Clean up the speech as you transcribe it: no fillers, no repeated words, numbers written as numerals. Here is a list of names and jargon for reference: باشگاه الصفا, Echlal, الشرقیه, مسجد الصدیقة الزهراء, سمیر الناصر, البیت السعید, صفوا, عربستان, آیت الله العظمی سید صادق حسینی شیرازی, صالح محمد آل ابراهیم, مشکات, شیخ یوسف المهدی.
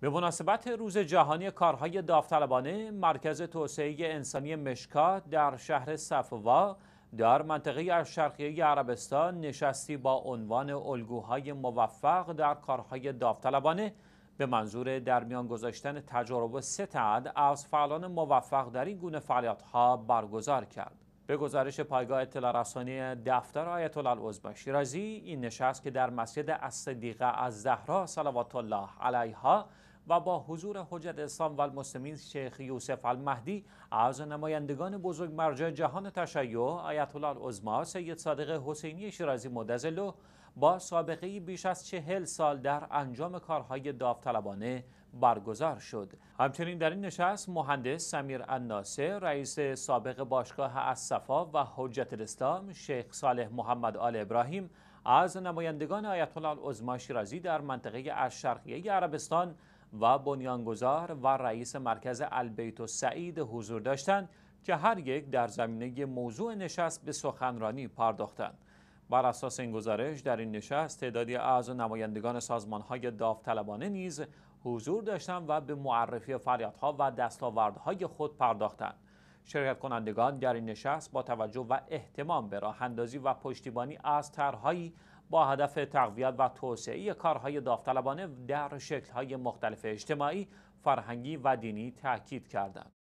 به مناسبت روز جهانی کارهای داوطلبانه، مرکز توسعه انسانی مشکات در شهر صفوا در منطقه شرقی عربستان نشستی با عنوان الگوهای موفق در کارهای داوطلبانه به منظور درمیان گذاشتن تجارب 3 عدد از فعالان موفق در این گونه فعالیت‌ها برگزار کرد. به گزارش پایگاه اطلاع رسانی دفتر آیت الله العظمی شیرازی، این نشست که در مسجد الصدیقة الزهراء صلوات الله علیها و با حضور حجت اسلام و المسلمین شیخ یوسف المهدی از نمایندگان بزرگ مرجع جهان تشیع آیت الله العظمی سید صادق حسینی شیرازی معتزله با سابقه بیش از 40 سال در انجام کارهای داوطلبانه برگزار شد. همچنین در این نشست مهندس سمیر الناصر رئیس سابق باشگاه الصفا و حجت الاسلام، شیخ صالح محمد آل ابراهیم از نمایندگان آیت الله العظمی شیرازی در منطقه الشرقیه عربستان و بنیانگذار و رئیس مرکز البیت السعید حضور داشتند که هر یک در زمینه موضوع نشست به سخنرانی پرداختند. بر اساس این گزارش در این نشست تعدادی اعضا نمایندگان سازمان‌های داوطلبانه نیز حضور داشتند و به معرفی فعالیت‌ها و دستاوردهای خود پرداختند. شرکت کنندگان در این نشست با توجه و اهتمام به راه‌اندازی و پشتیبانی از طرح‌هایی با هدف تقویت و توسعه کارهای داوطلبانه در شکل‌های مختلف اجتماعی، فرهنگی و دینی تاکید کردند.